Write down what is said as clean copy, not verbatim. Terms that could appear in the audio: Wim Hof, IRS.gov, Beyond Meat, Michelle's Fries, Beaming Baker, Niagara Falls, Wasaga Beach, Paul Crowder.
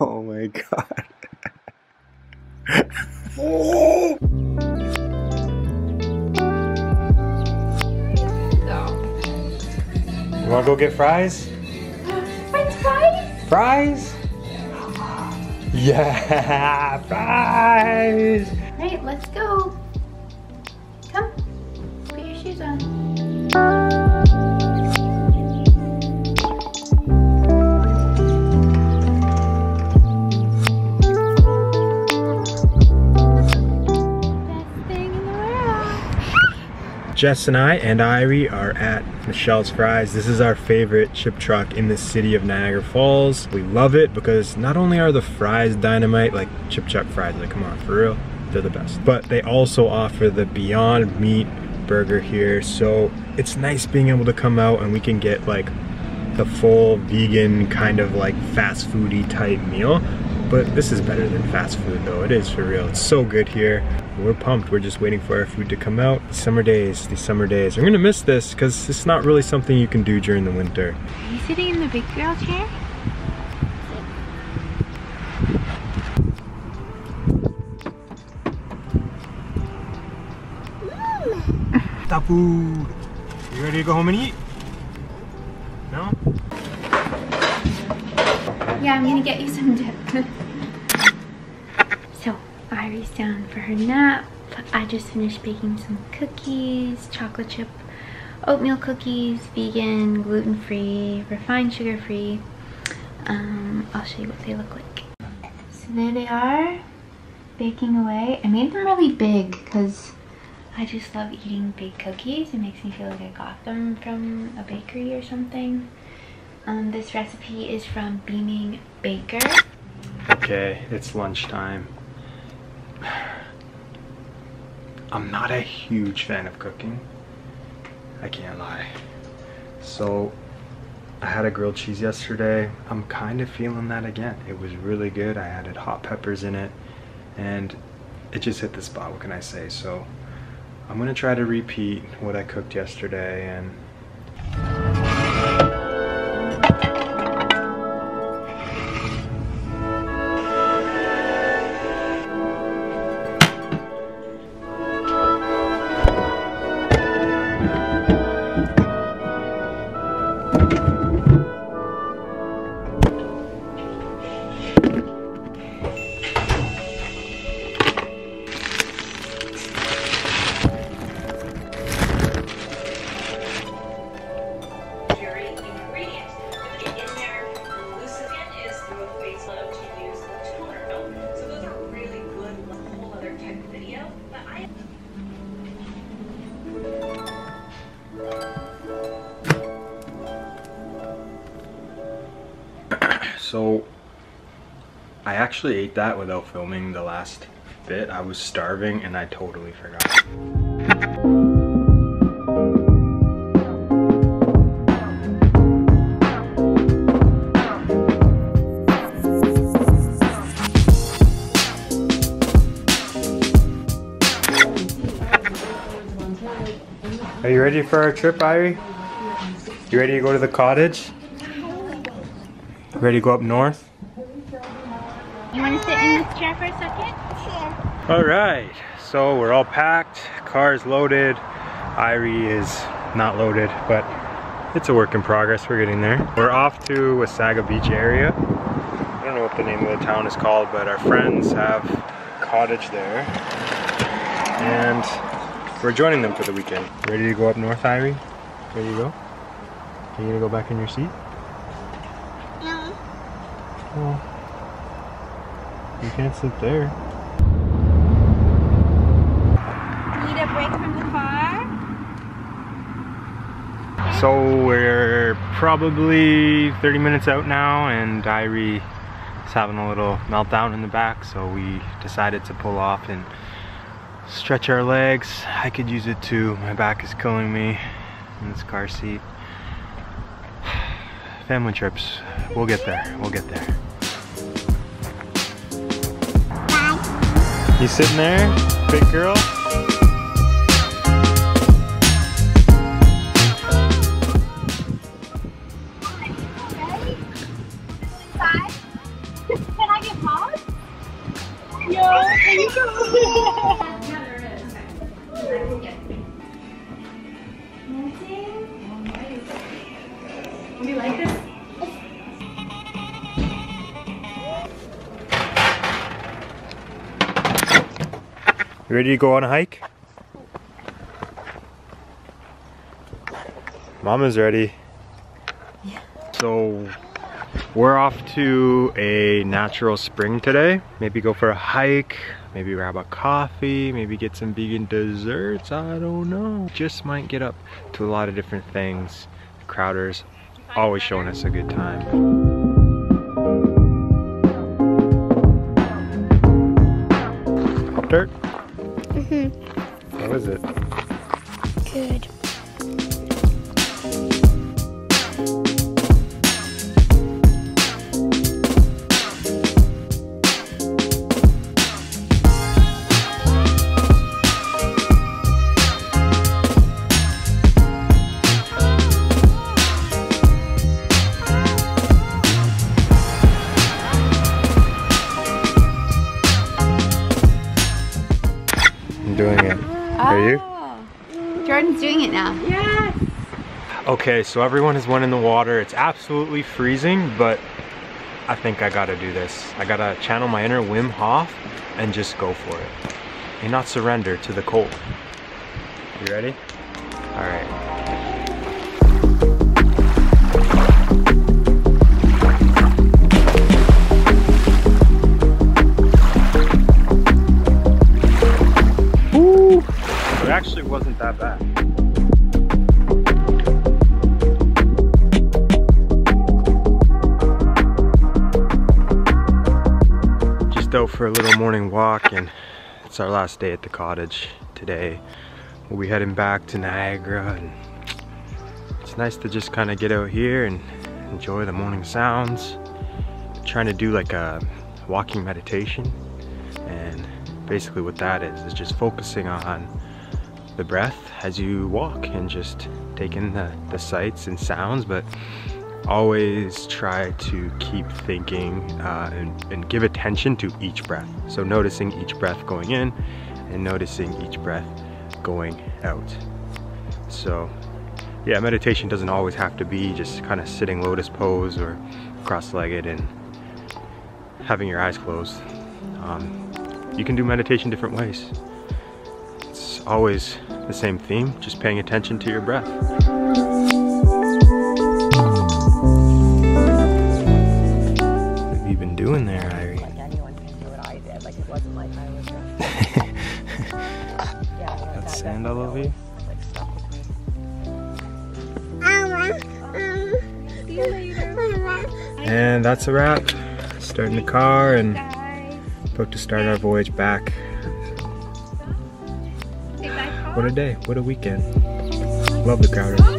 Oh my god. Oh. You wanna go get fries? French fries? Fries? Yeah, fries! Alright, let's go. Come, put your shoes on. Jess and Irie are at Michelle's Fries. This is our favorite chip truck in the city of Niagara Falls. We love it because not only are the fries dynamite, like chip truck fries, like come on, for real, they're the best. But they also offer the Beyond Meat burger here. So it's nice being able to come out and we can get like the full vegan kind of like fast foody type meal. But this is better than fast food though, it is for real. It's so good here. We're pumped, we're just waiting for our food to come out. These summer days. I'm gonna miss this because it's not really something you can do during the winter. Are you sitting in the big girl chair? Tapu! You ready to go home and eat? No? Yeah, I'm gonna get you some dip. So, Irie's down for her nap. I just finished baking some cookies, chocolate chip, oatmeal cookies, vegan, gluten-free, refined sugar-free. I'll show you what they look like. So there they are, baking away. I made them really big because I just love eating baked cookies. It makes me feel like I got them from a bakery or something. This recipe is from Beaming Baker. Okay, it's lunchtime. I'm not a huge fan of cooking, I can't lie. So I had a grilled cheese yesterday. I'm kind of feeling that again. It was really good. I added hot peppers in it and it just hit the spot, what can I say? So I'm gonna try to repeat what I cooked yesterday and so I actually ate that without filming the last bit. I was starving and I totally forgot. Are you ready for our trip, Irie? You ready to go to the cottage? Ready to go up north? You want to sit in this chair for a second? Sure. Alright, so we're all packed, car's loaded. Irie is not loaded, but it's a work in progress, we're getting there. We're off to Wasaga Beach area. I don't know what the name of the town is called, but our friends have a cottage there. And we're joining them for the weekend. Ready to go up north, Irie? Ready to go? Are you going to go back in your seat? Well, you can't sit there. Need a break from the car? So we're probably 30 minutes out now and Irie is having a little meltdown in the back, so we decided to pull off and stretch our legs. I could use it too. My back is killing me in this car seat. Family trips. We'll get there. We'll get there. You sitting there, big girl? Can I Do you like this? You ready to go on a hike? Mama's ready. Yeah. So we're off to a natural spring today. Maybe go for a hike, maybe grab a coffee, maybe get some vegan desserts, I don't know. Just might get up to a lot of different things. Crowder's always showing us a good time. Dirt? Mm-hmm. How is it? Good. Okay, so everyone has went in the water. It's absolutely freezing, but I think I gotta do this. I gotta channel my inner Wim Hof and just go for it. And not surrender to the cold. You ready? All right. Woo! It actually wasn't that bad. Out for a little morning walk, and it's our last day at the cottage today. We'll be heading back to Niagara, and it's nice to just kind of get out here and enjoy the morning sounds. I'm trying to do like a walking meditation, and basically what that is just focusing on the breath as you walk and just taking the sights and sounds, but always try to keep thinking and give attention to each breath. So noticing each breath going in and noticing each breath going out. So yeah, meditation doesn't always have to be just kind of sitting lotus pose or cross-legged and having your eyes closed. You can do meditation different ways. It's always the same theme, just paying attention to your breath. Doing there, Irene? Like anyone can do what I did. Like it wasn't like I was. Yeah, that sand all over you. Like stuck with me. See you later. And that's a wrap. Starting the car and about to start our voyage back. What a day! What a weekend! Love the Crowder.